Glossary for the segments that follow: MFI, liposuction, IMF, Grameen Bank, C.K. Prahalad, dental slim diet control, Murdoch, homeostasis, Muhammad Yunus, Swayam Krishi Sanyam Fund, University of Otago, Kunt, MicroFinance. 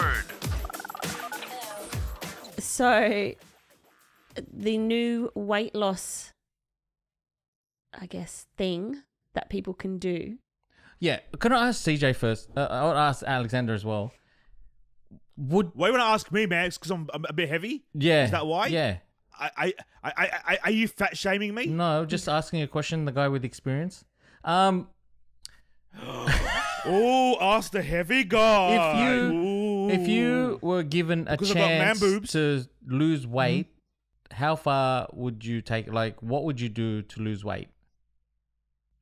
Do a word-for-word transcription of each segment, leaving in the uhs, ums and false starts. word. So the new weight loss, I guess, thing that people can do. Yeah. Can I ask C J first? Uh, I want to ask Alexander as well. Would Why would I ask me, Max? Because I'm, I'm a bit heavy? Yeah. Is that why? Yeah. I, I, I, I, are you fat shaming me? No, just asking a question, the guy with experience. Um. Oh, ask the heavy guy. If you, Ooh. if you were given a because chance to lose weight, mm-hmm. how far would you take? Like, what would you do to lose weight?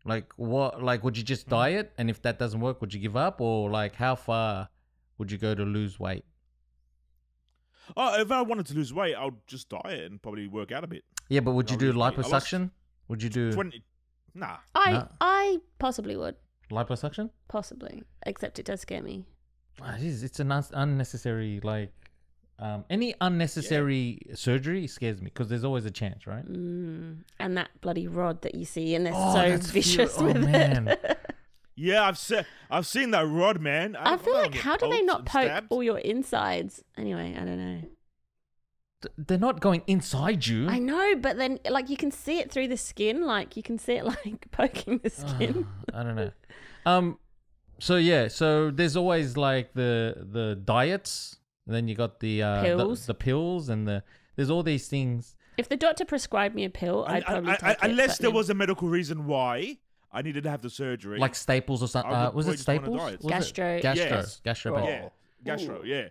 Like, what? Like, would you just diet? And if that doesn't work, would you give up? Or like, how far would you go to lose weight? Oh, if I wanted to lose weight, I would just diet and probably work out a bit. Yeah, but would you do liposuction? Would you do... twenty Nah. I nah. I possibly would. Liposuction? Possibly. Except it does scare me. It is. It's an un unnecessary, like... Um, any unnecessary yeah. surgery scares me because there's always a chance, right? Mm. And that bloody rod that you see and they're oh, so vicious oh, with man. it. Yeah, I've se I've seen that rod, man. I, I feel like how do they not poke stabbed? all your insides? Anyway, I don't know. D they're not going inside you. I know, but then like you can see it through the skin. Like you can see it like poking the skin. Uh, I don't know. Um. So yeah. So there's always like the the diets. And then you got the uh, pills. The, the pills and the there's all these things. If the doctor prescribed me a pill, I'd probably I, I, take I, it, unless there then... was a medical reason why. I needed to have the surgery. Like staples or something. Uh, was it staples? Was gastro. It? Gastro. Yes. Gastro. Oh. Yeah. Gastro, Ooh. yeah.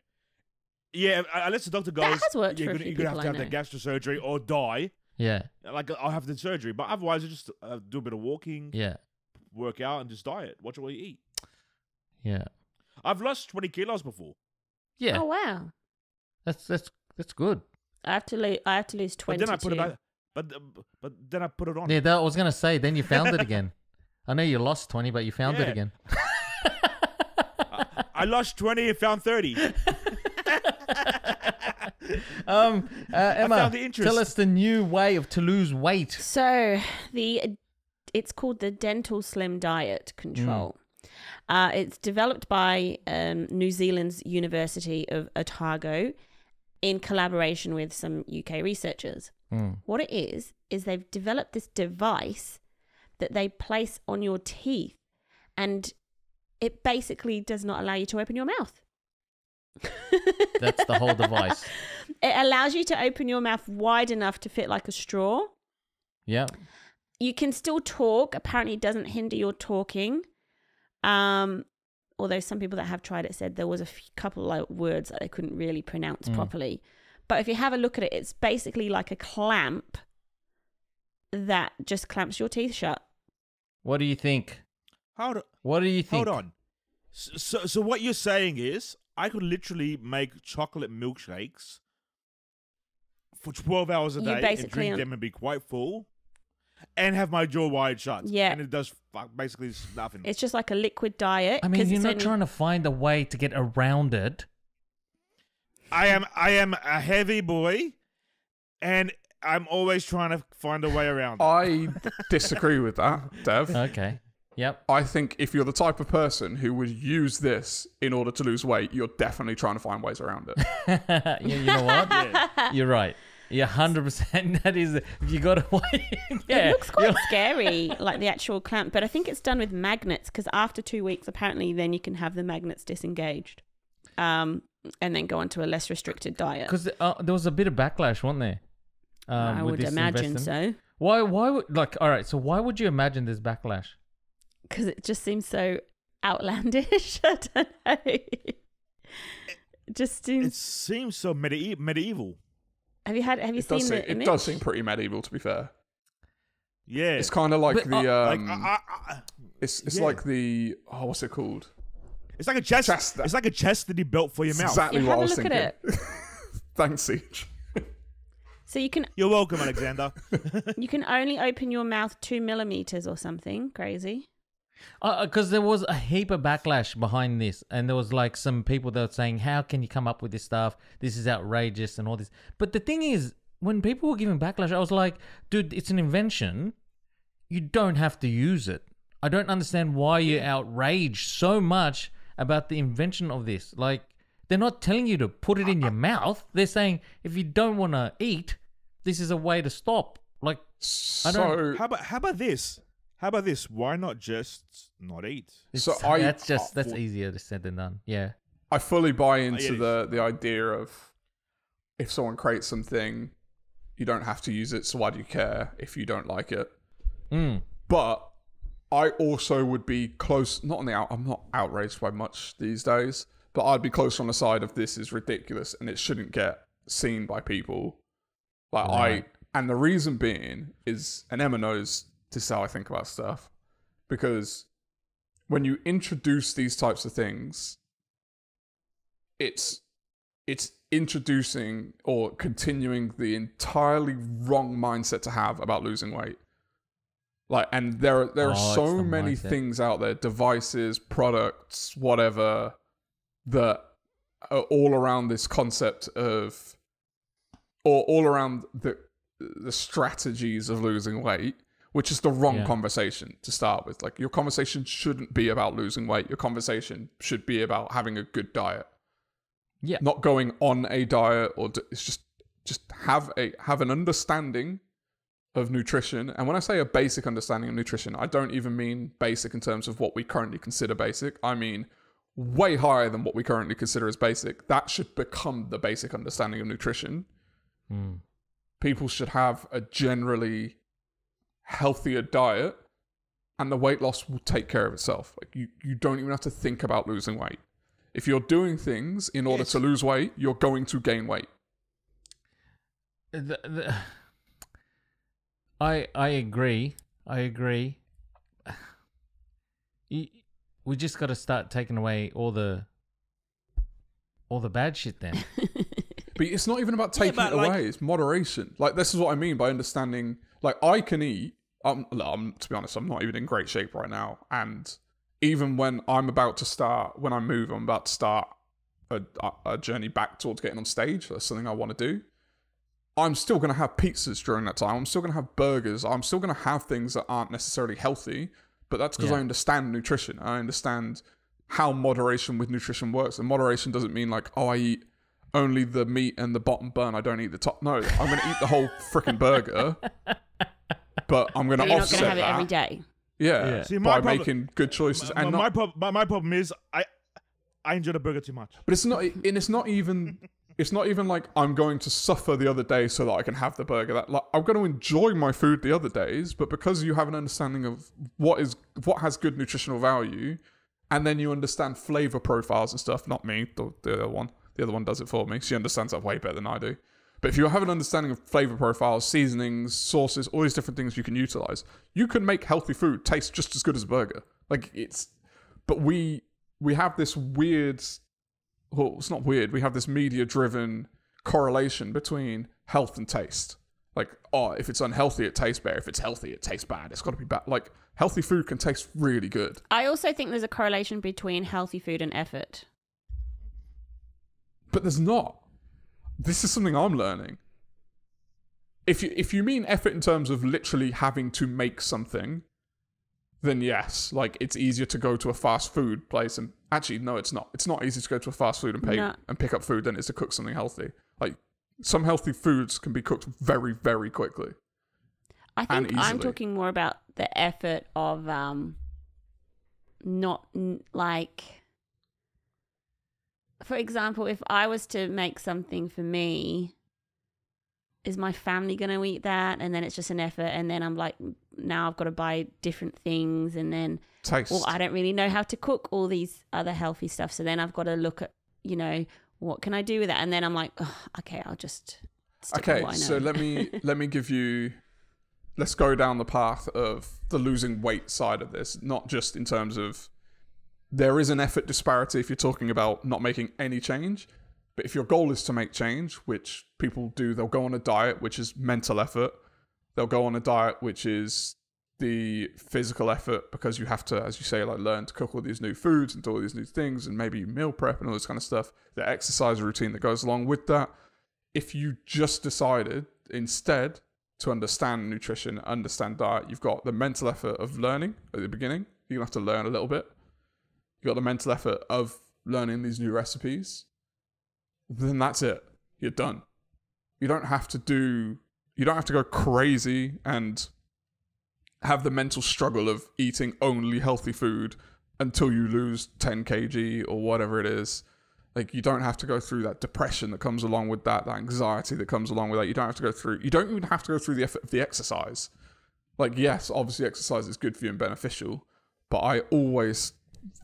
Yeah, unless the doctor goes, that has worked yeah, for you're going to have to have that gastro surgery or die. Yeah. Like, I'll have the surgery. But otherwise, I just uh, do a bit of walking. Yeah. Work out and just diet. Watch what you eat. Yeah. I've lost twenty kilos before. Yeah. Oh, wow. That's that's that's good. I have to, lo I have to lose twenty. But then I put it back, but, but then I put it on. Yeah, that, I was going to say, then you found it again. I know you lost twenty, but you found yeah. it again. I, I lost twenty and found thirty. um, uh, Emma, tell us the new way of to lose weight. So the it's called the dental slim diet control. Mm. Uh, it's developed by um, New Zealand's University of Otago in collaboration with some U K researchers. Mm. What it is is they've developed this device that they place on your teeth and it basically does not allow you to open your mouth. That's the whole device. It allows you to open your mouth wide enough to fit like a straw. Yeah. You can still talk. Apparently it doesn't hinder your talking. Um, although some people that have tried it said there was a few, couple of words that they couldn't really pronounce mm. properly. But if you have a look at it, it's basically like a clamp that just clamps your teeth shut. What do you think? Hold on. What do you think? Hold on. So, so, so what you're saying is I could literally make chocolate milkshakes for twelve hours a you day and drink them and be quite full and have my jaw wide shut. Yeah. And it does basically nothing. It's just like a liquid diet. I mean, you're not trying to find a way to get around it. I am, I am a heavy boy and I'm always trying to find a way around it. I disagree with that, Dev. Okay. Yep. I think if you're the type of person who would use this in order to lose weight, you're definitely trying to find ways around it. yeah, you know what? Yeah. You're right. Yeah, one hundred percent. That is, you got to wait. yeah. It looks quite scary, like the actual clamp, but I think it's done with magnets because after two weeks, apparently, then you can have the magnets disengaged um, and then go on to a less restricted diet. Because uh, there was a bit of backlash, wasn't there? Um, I would imagine investment. so. Why? Why would like? All right. So why would you imagine this backlash? Because it just seems so outlandish. I don't know. It just seems. It seems so medi medieval. Have you had? Have you it seen the image? It does seem pretty medieval, to be fair. Yeah. It's kind of like but, the. Uh, um, like, uh, uh, it's it's yeah. like the. Oh, what's it called? It's like a chest. chest it's like a chastity belt for your mouth. Exactly yeah, what I was thinking. Have a look at it. Thanks, Siege. So you can. You're welcome, Alexander. You can only open your mouth two millimeters or something crazy. Because uh, there was a heap of backlash behind this, and there was like some people that were saying, "How can you come up with this stuff? This is outrageous," and all this. But the thing is, when people were giving backlash, I was like, "Dude, it's an invention. You don't have to use it. I don't understand why you're outraged so much about the invention of this. Like." They're not telling you to put it in your mouth. They're saying, if you don't want to eat, this is a way to stop. Like, so I don't... how about how about this? How about this? Why not just not eat? It's, so I, that's just that's easier to said than done. Yeah, I fully buy into the the idea of if someone creates something, you don't have to use it. So why do you care if you don't like it? Mm. But I also would be close. Not on the out. I'm not outraged by much these days, but I'd be close on the side of this is ridiculous and it shouldn't get seen by people. Like right. I, and the reason being is, and Emma knows. This is how I think about stuff, because when you introduce these types of things, it's it's introducing or continuing the entirely wrong mindset to have about losing weight. Like, and there are there are oh, so many mindset. things out there, devices, products, whatever, that are all around this concept of, or all around the the strategies of losing weight. Which is the wrong yeah. conversation to start with. Like, your conversation shouldn't be about losing weight. Your conversation should be about having a good diet. Yeah. Not going on a diet, or d it's just just have a have an understanding of nutrition. And when I say a basic understanding of nutrition, I don't even mean basic in terms of what we currently consider basic. I mean way higher than what we currently consider as basic. That should become the basic understanding of nutrition. Mm. People should have a generally healthier diet, and the weight loss will take care of itself. Like, you you don't even have to think about losing weight. If you're doing things in order it's, to lose weight, you're going to gain weight. The, the, I I agree. I agree. You, we just got to start taking away all the all the bad shit then. But it's not even about taking yeah, it away. Like, it's moderation. Like, this is what I mean by understanding. Like, I can eat, um, um, to be honest, I'm not even in great shape right now. And even when I'm about to start, when I move, I'm about to start a, a journey back towards getting on stage. That's something I want to do. I'm still going to have pizzas during that time. I'm still going to have burgers. I'm still going to have things that aren't necessarily healthy. But that's because yeah. I understand nutrition. I understand how moderation with nutrition works. And moderation doesn't mean like, oh, I eat only the meat and the bottom bun. I don't eat the top. No, I'm going to eat the whole freaking burger. But I'm going to so offset gonna have that. It every day. Yeah, yeah. See, by problem, making good choices. My, and my, not, prob my, my problem is I I enjoy the burger too much. But it's not, and it's not even, it's not even like I'm going to suffer the other day so that I can have the burger. That like, I'm going to enjoy my food the other days, but because you have an understanding of what is what has good nutritional value, and then you understand flavor profiles and stuff. Not me, the, the other one. The other one does it for me. She understands that way better than I do. But if you have an understanding of flavor profiles, seasonings, sauces, all these different things you can utilize, you can make healthy food taste just as good as a burger. Like, it's, but we, we have this weird, well, it's not weird. We have this media driven correlation between health and taste. Like, oh, if it's unhealthy, it tastes better. If it's healthy, it tastes bad. It's got to be bad. Like, healthy food can taste really good. I also think there's a correlation between healthy food and effort. But there's not. This is something I'm learning. If you if you mean effort in terms of literally having to make something, then yes, like, it's easier to go to a fast food place and actually no, it's not. It's not easy to go to a fast food and pay no. and pick up food than it is to cook something healthy. Like, some healthy foods can be cooked very, very quickly. I think I'm talking more about the effort of um, not like. For example, if I was to make something for me, is my family going to eat that? And then it's just an effort. And then I'm like, now I've got to buy different things. And then, Taste. well, I don't really know how to cook all these other healthy stuff. So then I've got to look at, you know, what can I do with that? And then I'm like, oh, okay, I'll just stick okay, with what I know. So let me, let me give you, let's go down the path of the losing weight side of this, not just in terms of, there is an effort disparity if you're talking about not making any change. But if your goal is to make change, which people do, they'll go on a diet, which is mental effort. They'll go on a diet, which is the physical effort, because you have to, as you say, like, learn to cook all these new foods and do all these new things, and maybe meal prep and all this kind of stuff. The exercise routine that goes along with that. If you just decided instead to understand nutrition, understand diet, you've got the mental effort of learning at the beginning. You're going to have to learn a little bit. You've got the mental effort of learning these new recipes. then that's it. You're done. You don't have to do, you don't have to go crazy and have the mental struggle of eating only healthy food until you lose ten kilograms or whatever it is. Like, you don't have to go through that depression that comes along with that, that anxiety that comes along with that. You don't have to go through, you don't even have to go through the effort of the exercise. Like, yes, obviously exercise is good for you and beneficial, but I always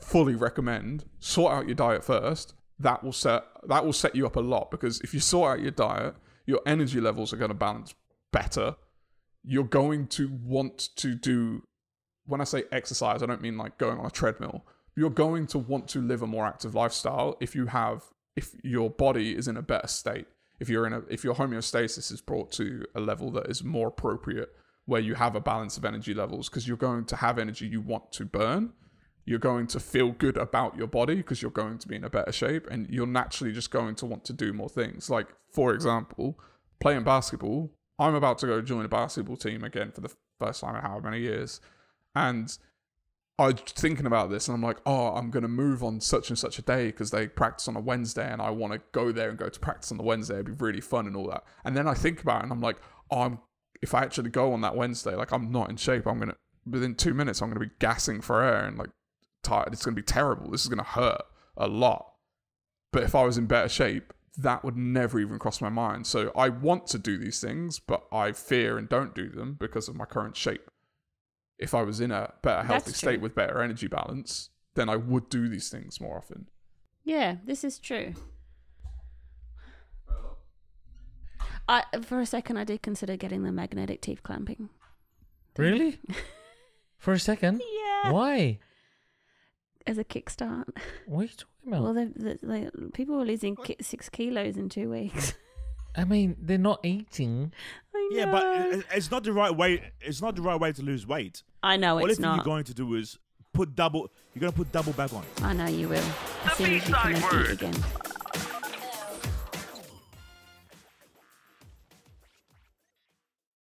fully recommend sort out your diet first. That will set, that will set you up a lot, because if you sort out your diet, your energy levels are going to balance better. You're going to want to do, when I say exercise, I don't mean like going on a treadmill. You're going to want to live a more active lifestyle if you have, if your body is in a better state, if you're in a, if your homeostasis is brought to a level that is more appropriate, where you have a balance of energy levels, because you're going to have energy you want to burn. You're going to feel good about your body because you're going to be in a better shape, and you're naturally just going to want to do more things. Like, for example, playing basketball. I'm about to go join a basketball team again for the first time in how many years. And I was thinking about this and I'm like, oh, I'm going to move on such and such a day because they practice on a Wednesday and I want to go there and go to practice on the Wednesday. It'd be really fun and all that. And then I think about it and I'm like, oh, I'm, if I actually go on that Wednesday, like, I'm not in shape. I'm going to, within two minutes, I'm going to be gassing for air and like tired. It's going to be terrible. This is going to hurt a lot. But if I was in better shape, that would never even cross my mind. So I want to do these things, but I fear and don't do them because of my current shape. If I was in a better healthy state with better energy balance, then I would do these things more often. Yeah, this is true. I, for a second, I did consider getting the magnetic teeth clamping. Really? For a second? Yeah. Why? As a kickstart. What are you talking about? Well, they, they, they, people were losing ki six kilos in two weeks. I mean, they're not eating. I know. Yeah, but it's not the right way. It's not the right way to lose weight. I know all it's not. All you're going to do is put double. You're going to put double back on. I know you will. As soon as you can eat again.